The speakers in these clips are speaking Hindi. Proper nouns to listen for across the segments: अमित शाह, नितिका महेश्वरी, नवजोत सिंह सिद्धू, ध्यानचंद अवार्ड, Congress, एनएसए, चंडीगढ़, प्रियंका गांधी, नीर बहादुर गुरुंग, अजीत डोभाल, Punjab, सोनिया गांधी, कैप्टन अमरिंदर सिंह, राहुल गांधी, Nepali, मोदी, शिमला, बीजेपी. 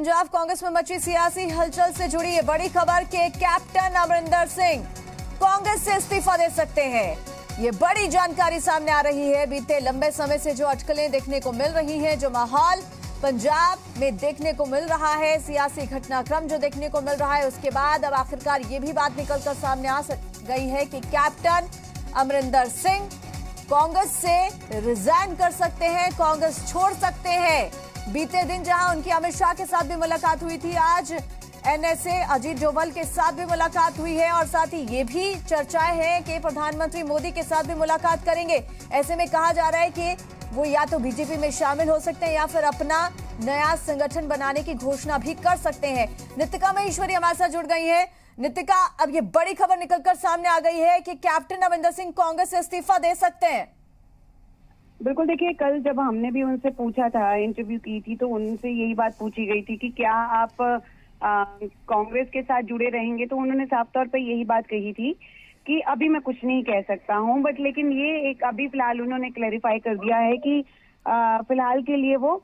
पंजाब कांग्रेस में मची सियासी हलचल से जुड़ी ये बड़ी खबर कि कैप्टन अमरिंदर सिंह कांग्रेस से इस्तीफा दे सकते हैं। ये बड़ी जानकारी सामने आ रही है। बीते लंबे समय से जो अटकलें देखने को मिल रही हैं, जो माहौल पंजाब में देखने को मिल रहा है, सियासी घटनाक्रम जो देखने को मिल रहा है, उसके बाद अब आखिरकार ये भी बात निकलकर सामने आ गई है कि कैप्टन अमरिंदर सिंह कांग्रेस से रिजाइन कर सकते हैं, कांग्रेस छोड़ सकते हैं। बीते दिन जहां उनकी अमित शाह के साथ भी मुलाकात हुई थी, आज एनएसए अजीत डोभाल के साथ भी मुलाकात हुई है और साथ ही ये भी चर्चाएं हैं कि प्रधानमंत्री मोदी के साथ भी मुलाकात करेंगे। ऐसे में कहा जा रहा है कि वो या तो बीजेपी में शामिल हो सकते हैं या फिर अपना नया संगठन बनाने की घोषणा भी कर सकते हैं। नितिका महेश्वरी हमारे साथ जुड़ गई है। नितिका, अब ये बड़ी खबर निकलकर सामने आ गई है कि कैप्टन अमरिंदर सिंह कांग्रेस से इस्तीफा दे सकते हैं। बिल्कुल, देखिए कल जब हमने भी उनसे पूछा था, इंटरव्यू की थी, तो उनसे यही बात पूछी गई थी कि क्या आप कांग्रेस के साथ जुड़े रहेंगे, तो उन्होंने साफ तौर पर यही बात कही थी कि अभी मैं कुछ नहीं कह सकता हूं, बट लेकिन ये एक अभी फिलहाल उन्होंने क्लैरिफाई कर दिया है कि फिलहाल के लिए वो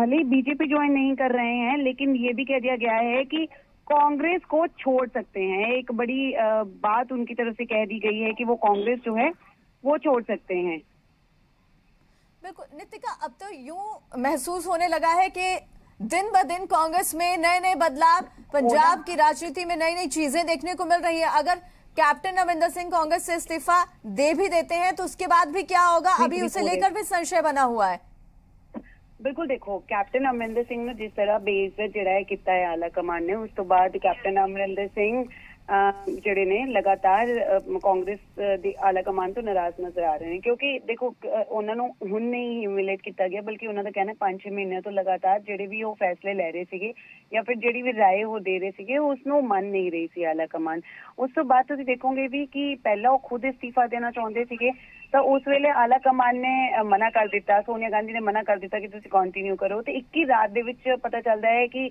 भले ही बीजेपी ज्वाइन नहीं कर रहे हैं, लेकिन ये भी कह दिया गया है कि कांग्रेस को छोड़ सकते हैं। एक बड़ी बात उनकी तरफ से कह दी गई है कि वो कांग्रेस जो है वो छोड़ सकते हैं। बिल्कुल नितिका, अब तो यूं महसूस होने लगा है कि दिन ब दिन कांग्रेस में नए नए बदलाव, पंजाब की राजनीति में नई नई चीजें देखने को मिल रही है। अगर कैप्टन अमरिंदर सिंह कांग्रेस से इस्तीफा दे भी देते हैं तो उसके बाद भी क्या होगा, अभी उसे लेकर भी संशय बना हुआ है। बिल्कुल, देखो कैप्टन अमरिंदर सिंह ने जिस तरह बेइज्जत जिहड़ा किया है आला कमान ने, उस तो बाद कैप्टन अमरिंदर सिंह जिहड़े ने लगातार कांग्रेस दी आला कमान तो नाराज नजर आ रहे हैं, क्योंकि देखो उन्होंने हुण नहीं ह्यूमिलेट किया गया, बल्कि उन्होंने कहना 5-6 महीने तो लगातार जिहड़े भी वो फैसले ले रहे थे या फिर जिहड़ी भी राय वो दे रहे थे उसनों मन नहीं रही थी आला कमान। उस तो बाद तुसीं देखोगे भी कि पहला वो खुद इस्तीफा देना चाहते थे, तो उस वेले आला कमान ने मना कर दिता, सोनिया गांधी ने मना कर दिता कि तुसीं कंटिन्यू करो। तो 21 रात दे विच पता चलता है कि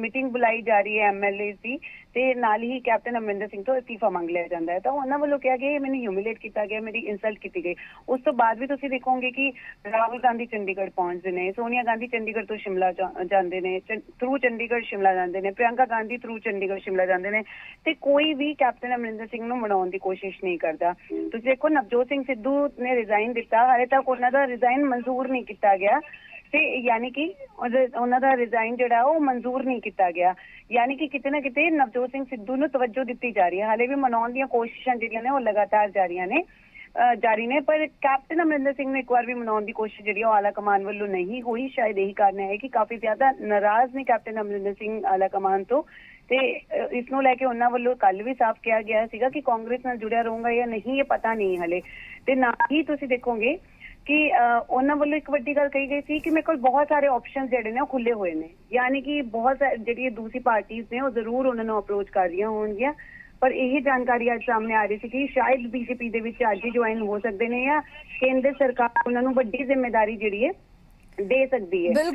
मीटिंग बुलाई जा रही है एमएलए दी, ते नाल ही कैप्टन अमरिंदर सिंह तो इस्तीफा मंग लिया जाता है। तो उन्होंने वालों कहा गया मैंने ह्यूमिलेट किया गया, मेरी इंसल्ट की गई। उस तो बाद भी तुसीं देखोगे कि राहुल गांधी चंडीगढ़ पहुंचते हैं, सोनिया गांधी चंडीगढ़ तो शिमला जाते हैं, थ्रू चंडीगढ़ शिमला जाते हैं, प्रियंका गांधी थ्रू चंडीगढ़ शिमला जाते हैं, तो कोई भी कैप्टन अमरिंदर सिंह नूं मनाउण दी कोशिश नहीं करता। तुसीं देखो नवजोत सिंह सिद्धू ने रिजाइन दिता, हाले तक उन्हों का रिजाइन मंजूर नहीं किया गया, यानी कि उन्हों का रिजाइन जिहड़ा वो मंजूर नहीं किया गया, यानी कि किते ना किते नवजोत सिंह सिद्धू नूं तवज्जो दी जा रही है। हाले भी मनाउण दीयां कोशिशां जिहड़ियां ने वो लगातार जारी ने, पर कैप्टन अमरिंदर सिंह ने एक बार भी मनाउण दी कोशिश जिहड़ी वो आला कमान वालों नहीं हुई। शायद यही कारण है कि काफी ज्यादा नाराज ने कैप्टन अमरिंदर सिंह आला कमान तो, इस नूं लैके उन्होंने वालों कल भी साफ किया गया सीगा कि कांग्रेस नाल जुड़िया रहूंगा या नहीं ये पता नहीं हले। ते ना ही तुसीं देखोगे कि उन्होंने वालों एक वड्डी गल कही गई सी कि मेरे को बहुत सारे ऑप्शन जिहड़े ने खुले हुए ने, यानी कि बहुत जिहड़ी दूसरी पार्टीज ने वो जरूर उन्होंने अप्रोच कर रही होणगियां, पर यही जानकारी आज सामने आ रही थी कि शायद बीजेपी दे विच अज ही ज्वाइन हो सकते हैं या केंद्र सरकार उन्होंने वड्डी जिम्मेदारी जिहड़ी है दे सकती है।